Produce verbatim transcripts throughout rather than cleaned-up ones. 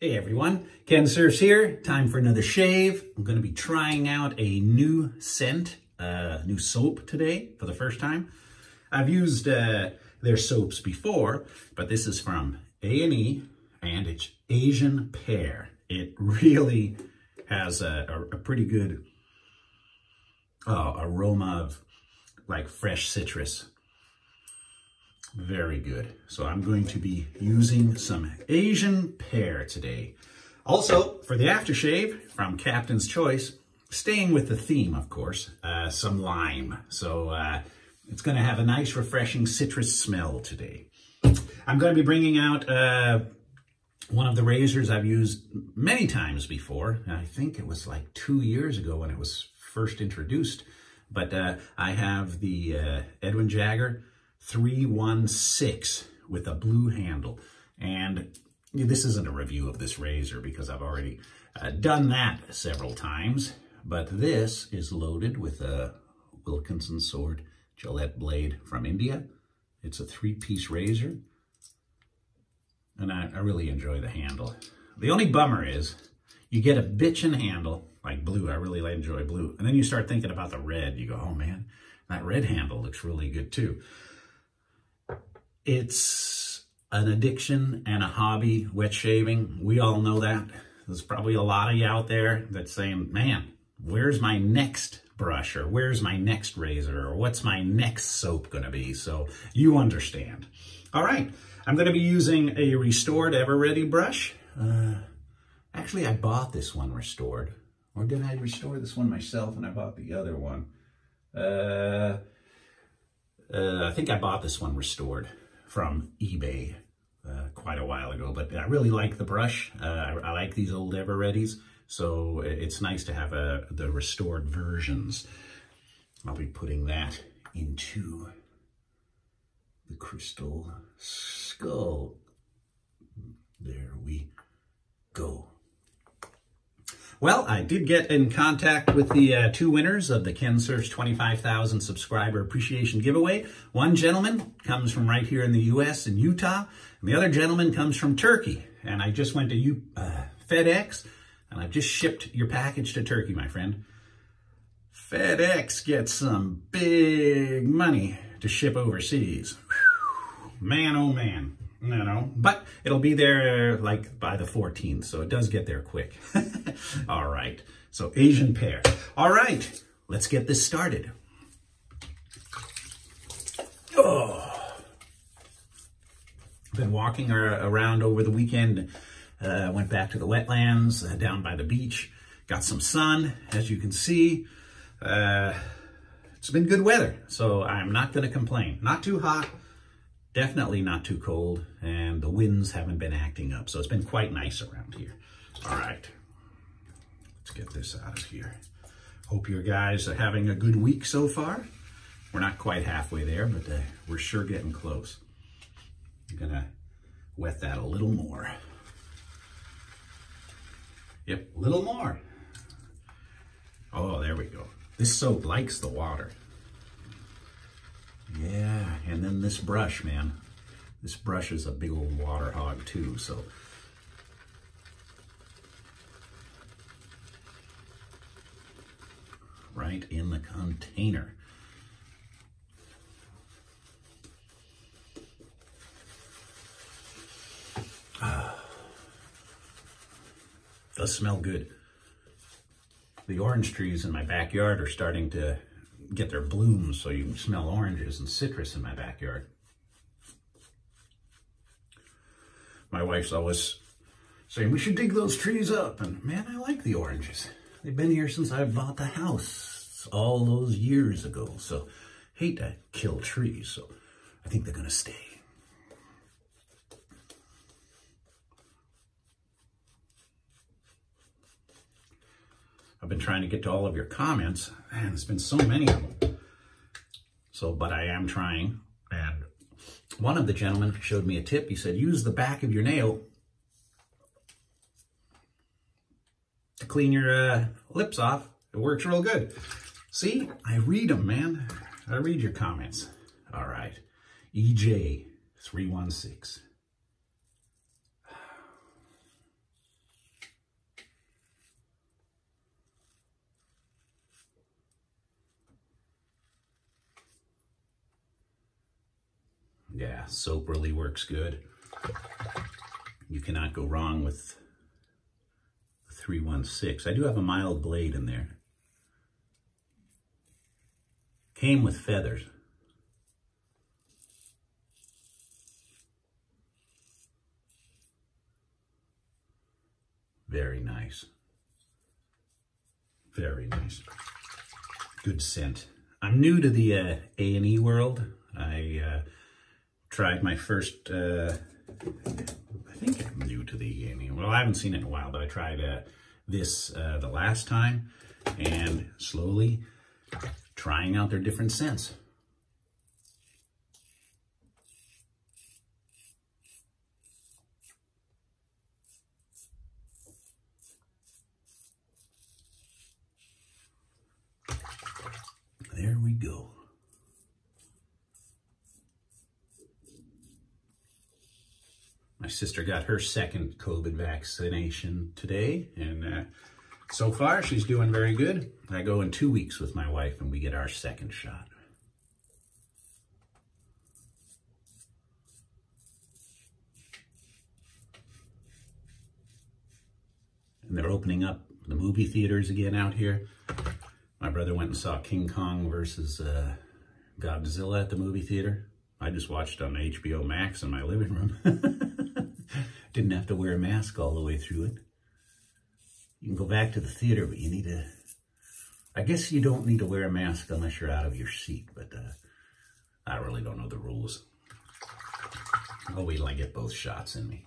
Hey everyone, Ken Surfs here. Time for another shave. I'm going to be trying out a new scent, uh, new soap today for the first time. I've used uh, their soaps before, but this is from A and E and it's Asian Pear. It really has a, a, a pretty good uh, aroma of like fresh citrus. Very good. So I'm going to be using some Asian Pear today. Also, for the aftershave from Captain's Choice, staying with the theme, of course, uh, some lime. So uh, it's going to have a nice, refreshing citrus smell today. I'm going to be bringing out uh, one of the razors I've used many times before. I think it was like two years ago when it was first introduced. But uh, I have the uh, Edwin Jagger three one six with a blue handle, and this isn't a review of this razor because I've already uh, done that several times, but this is loaded with a Wilkinson Sword Gillette blade from India. It's a three-piece razor, and I, I really enjoy the handle. The only bummer is you get a bitchin' handle like blue. I really enjoy blue, and then you start thinking about the red. You go, oh man, that red handle looks really good too. It's an addiction and a hobby, wet shaving. We all know that. There's probably a lot of you out there that's saying, man, where's my next brush, or where's my next razor, or what's my next soap going to be? So you understand. All right. I'm going to be using a restored Ever-Ready brush. Uh, actually, I bought this one restored. Or did I restore this one myself and I bought the other one? Uh, uh, I think I bought this one restored from eBay uh, quite a while ago, but I really like the brush. Uh, I, I like these old Ever-Readys, so it's nice to have a, the restored versions. I'll be putting that into the crystal skull. There we go. Well, I did get in contact with the uh, two winners of the Ken Surfs twenty-five thousand subscriber appreciation giveaway. One gentleman comes from right here in the U S in Utah, and the other gentleman comes from Turkey. And I just went to U uh, FedEx, and I just shipped your package to Turkey, my friend. FedEx gets some big money to ship overseas. Whew. Man, oh man. No, no, but it'll be there like by the fourteenth, so it does get there quick. All right, so Asian Pear. All right, let's get this started. Oh, been walking around over the weekend. Uh, went back to the wetlands uh, down by the beach. Got some sun, as you can see. Uh, it's been good weather, so I'm not going to complain. Not too hot. Definitely not too cold, and the winds haven't been acting up, so it's been quite nice around here. All right, let's get this out of here. Hope you guys are having a good week so far. We're not quite halfway there, but uh, we're sure getting close. I'm gonna wet that a little more. Yep, a little more. Oh, there we go. This soap likes the water. Yeah, and then this brush, man. This brush is a big old water hog too, so. Right in the container. Ah. Does smell good. The orange trees in my backyard are starting to get their blooms, so you can smell oranges and citrus in my backyard. My wife's always saying, we should dig those trees up. And man, I like the oranges. They've been here since I bought the house all those years ago. So hate to kill trees. So I think they're going to stay. I've been trying to get to all of your comments, and there's been so many of them. So, but I am trying. And one of the gentlemen showed me a tip. He said, use the back of your nail to clean your uh, lips off. It works real good. See, I read them, man. I read your comments. All right. E J three one six. yeah, soap really works good. You cannot go wrong with the three one six. I do have a mild blade in there. Came with feathers. Very nice. Very nice. Good scent. I'm new to the uh, A and E world. I uh, tried my first, uh, I think I'm new to the A and E. Well, I haven't seen it in a while, but I tried uh, this uh, the last time, and slowly trying out their different scents. There we go. My sister got her second COVID vaccination today, and uh, so far she's doing very good. I go in two weeks with my wife and we get our second shot. And they're opening up the movie theaters again out here. My brother went and saw King Kong versus uh, Godzilla at the movie theater. I just watched on H B O Max in my living room. Didn't have to wear a mask all the way through it. You can go back to the theater, but you need to... I guess you don't need to wear a mask unless you're out of your seat, but uh, I really don't know the rules. I'll wait till I get both shots in me.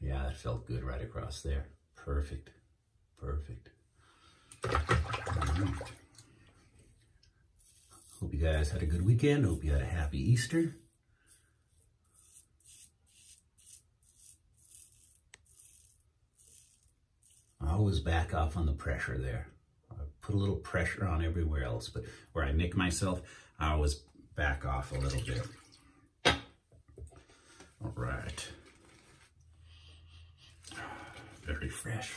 Yeah, that felt good right across there. Perfect. Perfect. All right. Hope you guys had a good weekend. Hope you had a happy Easter. I always back off on the pressure there. I put a little pressure on everywhere else, but where I nick myself, I always back off a little bit. All right. Very fresh.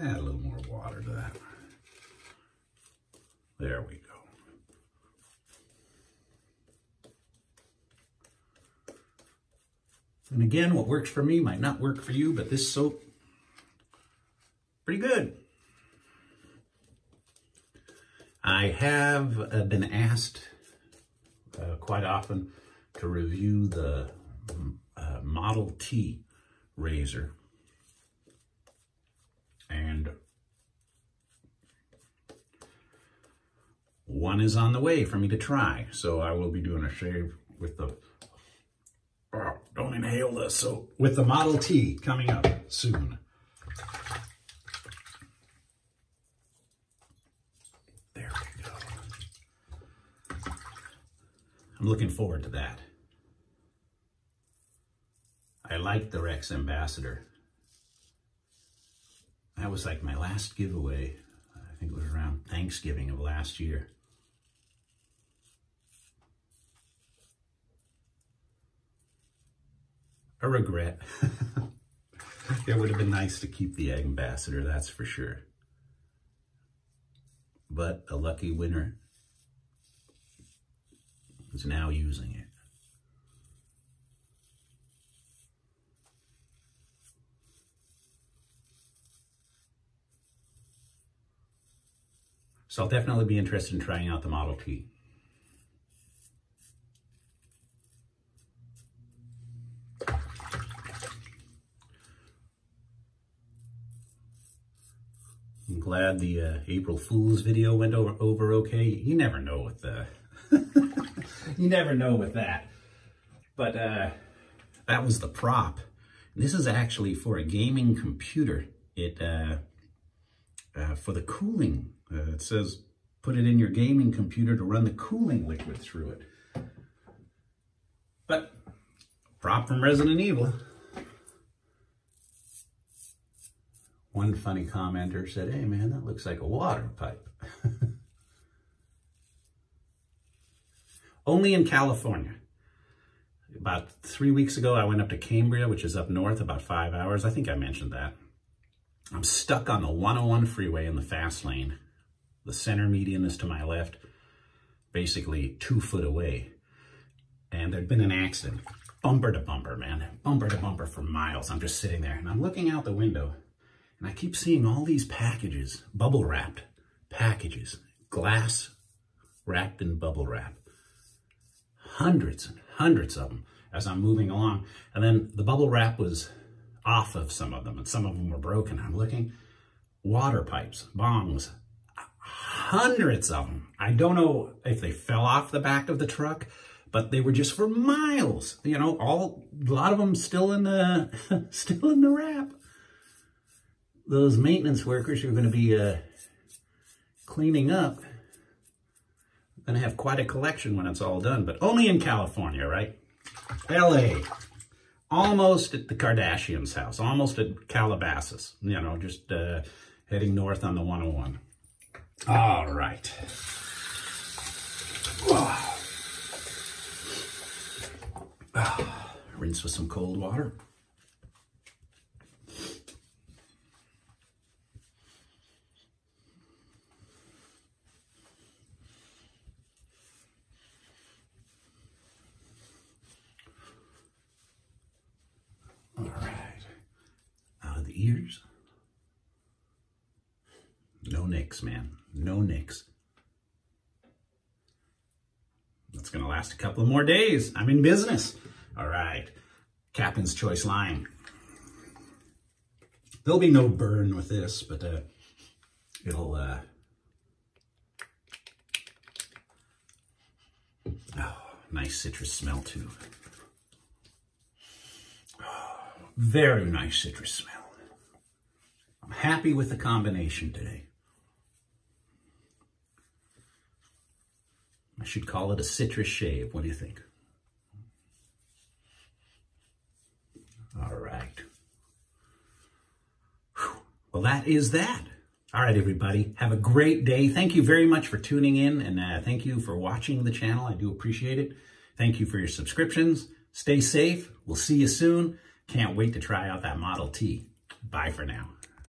Add a little more water to that. There we go. And again, what works for me might not work for you, but this soap, pretty good. I have uh, been asked Uh, quite often to review the uh, Model T razor, and one is on the way for me to try, so I will be doing a shave with the oh, don't inhale this so with the Model T coming up soon. I'm looking forward to that. I like the Rex Ambassador. That was like my last giveaway. I think it was around Thanksgiving of last year. A regret. It would have been nice to keep the Ambassador, that's for sure. But a lucky winner is now using it. So I'll definitely be interested in trying out the Model T. I'm glad the uh, April Fool's video went over, over okay. You never know with the you never know with that. But uh, that was the prop. This is actually for a gaming computer. It uh, uh, for the cooling. Uh, it says put it in your gaming computer to run the cooling liquid through it. But prop from Resident Evil. One funny commenter said, "Hey man, that looks like a water pipe." Only in California. About three weeks ago, I went up to Cambria, which is up north, about five hours. I think I mentioned that. I'm stuck on the one oh one freeway in the fast lane. The center median is to my left, basically two foot away. And there'd been an accident, bumper to bumper, man, bumper to bumper for miles. I'm just sitting there and I'm looking out the window and I keep seeing all these packages, bubble wrapped packages, glass wrapped in bubble wrap. Hundreds and hundreds of them as I'm moving along. And then the bubble wrap was off of some of them and some of them were broken. I'm looking, water pipes, bongs, hundreds of them. I don't know if they fell off the back of the truck, but they were just for miles, you know, all, a lot of them still in the, still in the wrap. Those maintenance workers who are going to be uh, cleaning up, going to have quite a collection when it's all done, but only in California, right? L A, almost at the Kardashians' house, almost at Calabasas, you know, just uh, heading north on the one oh one. All right. Whoa. Ah, rinse with some cold water. All right. Out of the ears. No nicks, man. No nicks. It's going to last a couple of more days. I'm in business. All right. Captain's Choice Lime. There'll be no burn with this, but uh, it'll... Uh... Oh, nice citrus smell, too. Oh, very nice citrus smell. I'm happy with the combination today. I should call it a citrus shave. What do you think? All right. Whew. Well, that is that. All right, everybody. Have a great day. Thank you very much for tuning in, and uh, thank you for watching the channel. I do appreciate it. Thank you for your subscriptions. Stay safe. We'll see you soon. Can't wait to try out that Model T. Bye for now.